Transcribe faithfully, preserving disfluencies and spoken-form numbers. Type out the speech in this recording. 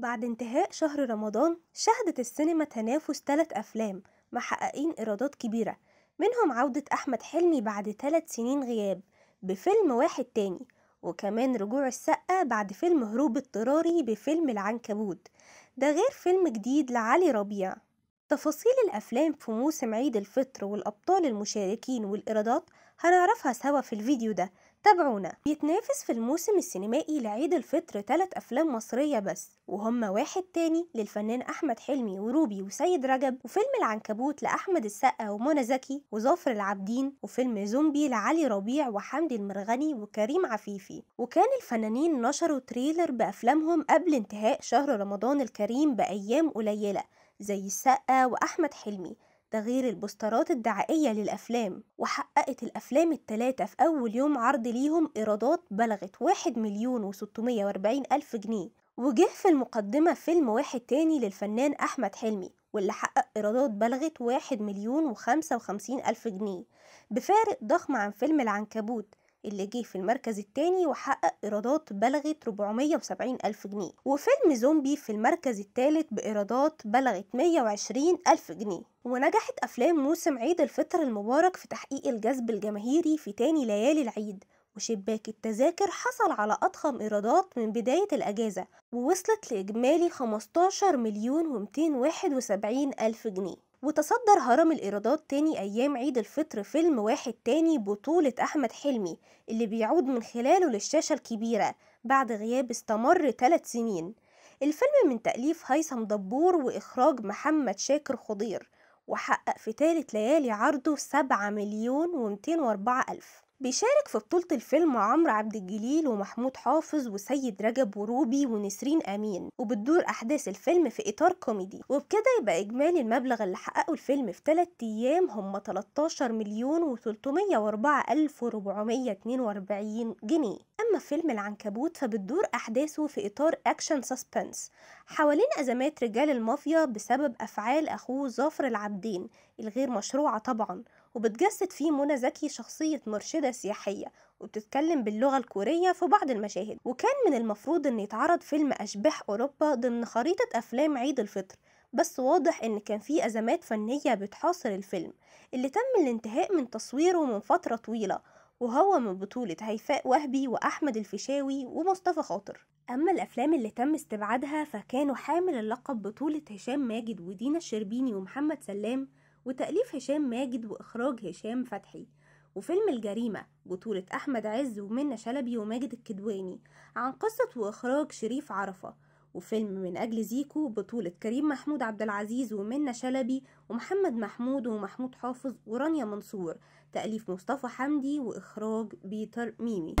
بعد انتهاء شهر رمضان شهدت السينما تنافس ثلاث أفلام محققين إيرادات كبيرة، منهم عودة أحمد حلمي بعد ثلاث سنين غياب بفيلم واحد تاني، وكمان رجوع السقا بعد فيلم هروب اضطراري بفيلم العنكبوت، ده غير فيلم جديد لعلي ربيع. تفاصيل الأفلام في موسم عيد الفطر والأبطال المشاركين والإيرادات هنعرفها سوا في الفيديو ده، تابعونا. بيتنافس في الموسم السينمائي لعيد الفطر ثلاث أفلام مصرية بس، وهم واحد تاني للفنان أحمد حلمي وروبي وسيد رجب، وفيلم العنكبوت لأحمد السقا ومنى زكي وظافر العابدين، وفيلم زومبي لعلي ربيع وحمدي المرغني وكريم عفيفي. وكان الفنانين نشروا تريلر بأفلامهم قبل انتهاء شهر رمضان الكريم بأيام قليلة، زي السقا وأحمد حلمي، ده غير البوسترات الدعائية للأفلام. وحققت الأفلام التلاتة في أول يوم عرض ليهم إيرادات بلغت واحد مليون وستمية وأربعين ألف جنيه. وجه في المقدمة فيلم واحد تاني للفنان أحمد حلمي، واللي حقق إيرادات بلغت واحد مليون وخمسة وخمسين ألف جنيه، بفارق ضخم عن فيلم العنكبوت اللي جه في المركز التاني وحقق إيرادات بلغت أربعمية وسبعين ألف جنيه، وفيلم زومبي في المركز التالت بإيرادات بلغت مية وعشرين ألف جنيه. ونجحت أفلام موسم عيد الفطر المبارك في تحقيق الجذب الجماهيري في تاني ليالي العيد، وشباك التذاكر حصل على أضخم إيرادات من بداية الأجازة، ووصلت لإجمالي خمستاشر مليون ومتين واحد وسبعين ألف جنيه. وتصدر هرم الإيرادات تاني أيام عيد الفطر فيلم واحد تاني بطولة أحمد حلمي، اللي بيعود من خلاله للشاشة الكبيرة بعد غياب استمر ثلاث سنين. الفيلم من تأليف هيثم ضبور وإخراج محمد شاكر خضير، وحقق في ثالث ليالي عرضه سبعة مليون ومتين وأربعة ألف. بيشارك في بطولة الفيلم عمرو عبد الجليل ومحمود حافظ وسيد رجب وروبي ونسرين أمين، وبتدور أحداث الفيلم في إطار كوميدي. وبكده يبقى إجمالي المبلغ اللي حققه الفيلم في ثلاث أيام هم تلتاشر مليون وتلتمية وأربعة ألف وربعمية اتنين وأربعين جنيه. أما فيلم العنكبوت فبتدور أحداثه في إطار أكشن سسبنس حوالين أزمات رجال المافيا بسبب أفعال أخوه ظافر العابدين الغير مشروعة طبعا، وبتجسد فيه منى زكي شخصية مرشدة سياحية وبتتكلم باللغة الكورية في بعض المشاهد. وكان من المفروض ان يتعرض فيلم اشباح اوروبا ضمن خريطة افلام عيد الفطر، بس واضح ان كان فيه ازمات فنية بتحاصر الفيلم اللي تم الانتهاء من تصويره من فترة طويلة، وهو من بطولة هيفاء وهبي وأحمد الفيشاوي ومصطفى خاطر. أما الأفلام اللي تم استبعادها فكانوا حامل اللقب بطولة هشام ماجد ودينا الشربيني ومحمد سلام، وتأليف هشام ماجد وإخراج هشام فتحي، وفيلم الجريمة بطولة أحمد عز ومنى شلبي وماجد الكدواني عن قصة وإخراج شريف عرفة، وفيلم من اجل زيكو بطولة كريم محمود عبد العزيز ومنى شلبي ومحمد محمود ومحمود حافظ ورانيا منصور، تأليف مصطفى حمدي وإخراج بيتر ميمي.